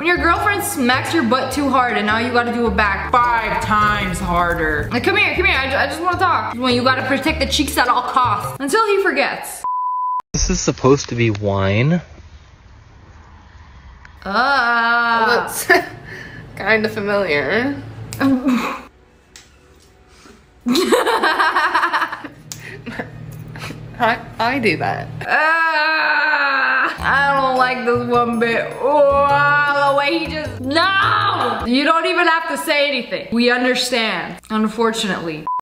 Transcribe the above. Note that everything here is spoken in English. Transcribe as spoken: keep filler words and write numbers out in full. When your girlfriend smacks your butt too hard and now you gotta do it back five times harder. Like, come here, come here, I, I just wanna talk. When you gotta protect the cheeks at all costs. Until he forgets. This is supposed to be wine. Ah. Uh, well, that's kinda familiar. I, I do that. Ah, I don't like this one bit. Oh, the way he just... No! You don't even have to say anything. We understand, unfortunately.